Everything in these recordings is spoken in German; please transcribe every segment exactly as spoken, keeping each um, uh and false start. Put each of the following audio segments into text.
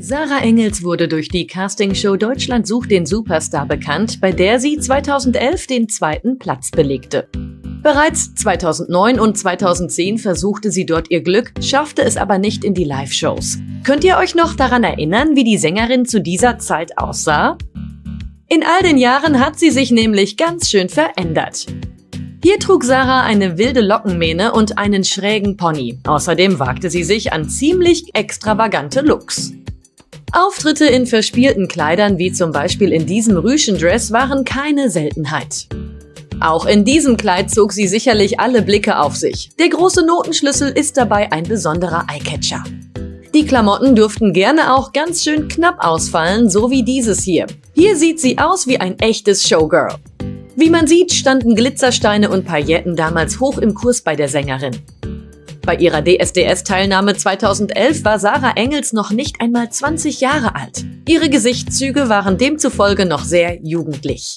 Sarah Engels wurde durch die Castingshow Deutschland sucht den Superstar bekannt, bei der sie zweitausendelf den zweiten Platz belegte. Bereits zweitausendneun und zweitausendzehn versuchte sie dort ihr Glück, schaffte es aber nicht in die Live-Shows. Könnt ihr euch noch daran erinnern, wie die Sängerin zu dieser Zeit aussah? In all den Jahren hat sie sich nämlich ganz schön verändert. Hier trug Sarah eine wilde Lockenmähne und einen schrägen Pony. Außerdem wagte sie sich an ziemlich extravagante Looks. Auftritte in verspielten Kleidern wie zum Beispiel in diesem Rüschendress waren keine Seltenheit. Auch in diesem Kleid zog sie sicherlich alle Blicke auf sich. Der große Notenschlüssel ist dabei ein besonderer Eyecatcher. Die Klamotten dürften gerne auch ganz schön knapp ausfallen, so wie dieses hier. Hier sieht sie aus wie ein echtes Showgirl. Wie man sieht, standen Glitzersteine und Pailletten damals hoch im Kurs bei der Sängerin. Bei ihrer D S D S-Teilnahme zweitausendelf war Sarah Engels noch nicht einmal zwanzig Jahre alt. Ihre Gesichtszüge waren demzufolge noch sehr jugendlich.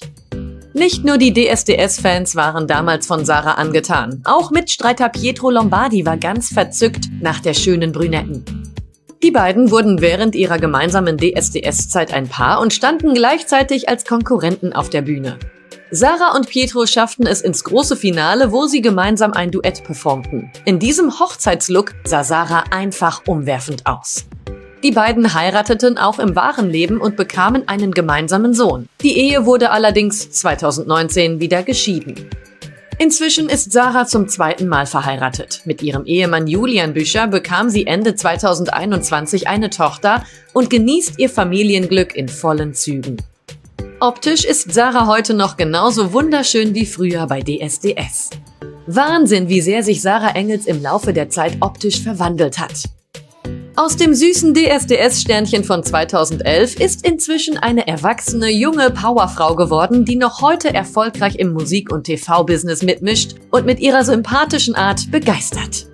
Nicht nur die D S D S-Fans waren damals von Sarah angetan. Auch Mitstreiter Pietro Lombardi war ganz verzückt nach der schönen Brünetten. Die beiden wurden während ihrer gemeinsamen D S D S-Zeit ein Paar und standen gleichzeitig als Konkurrenten auf der Bühne. Sarah und Pietro schafften es ins große Finale, wo sie gemeinsam ein Duett performten. In diesem Hochzeitslook sah Sarah einfach umwerfend aus. Die beiden heirateten auch im wahren Leben und bekamen einen gemeinsamen Sohn. Die Ehe wurde allerdings zweitausendneunzehn wieder geschieden. Inzwischen ist Sarah zum zweiten Mal verheiratet. Mit ihrem Ehemann Julian Büscher bekam sie Ende zweitausendeinundzwanzig eine Tochter und genießt ihr Familienglück in vollen Zügen. Optisch ist Sarah heute noch genauso wunderschön wie früher bei D S D S. Wahnsinn, wie sehr sich Sarah Engels im Laufe der Zeit optisch verwandelt hat. Aus dem süßen D S D S-Sternchen von zweitausendelf ist inzwischen eine erwachsene, junge Powerfrau geworden, die noch heute erfolgreich im Musik- und T V-Business mitmischt und mit ihrer sympathischen Art begeistert.